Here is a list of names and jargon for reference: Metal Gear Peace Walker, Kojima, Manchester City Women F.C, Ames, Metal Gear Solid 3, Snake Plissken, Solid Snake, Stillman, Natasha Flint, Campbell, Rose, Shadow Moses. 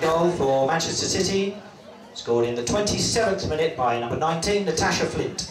Goal for Manchester City, scored in the 27th minute by number 19, Natasha Flint.